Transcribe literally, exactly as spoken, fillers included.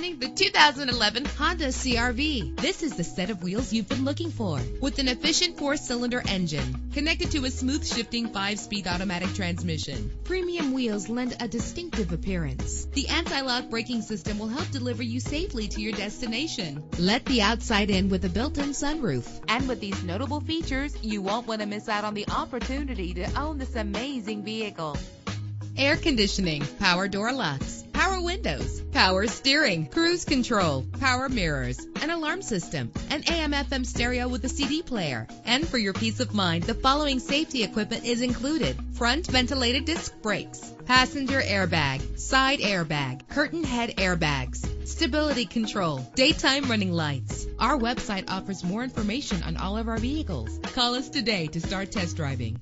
designing the two thousand eleven Honda C R V. This is the set of wheels you've been looking for, with an efficient four-cylinder engine connected to a smooth shifting five-speed automatic transmission. Premium wheels lend a distinctive appearance. The anti-lock braking system will help deliver you safely to your destination. Let the outside in with a built-in sunroof. And with these notable features, you won't want to miss out on the opportunity to own this amazing vehicle. Air conditioning, power door locks, power windows, power steering, cruise control, power mirrors, an alarm system, an A M F M stereo with a C D player. And for your peace of mind, the following safety equipment is included: front ventilated disc brakes, passenger airbag, side airbag, curtain head airbags, stability control, daytime running lights. Our website offers more information on all of our vehicles. Call us today to start test driving.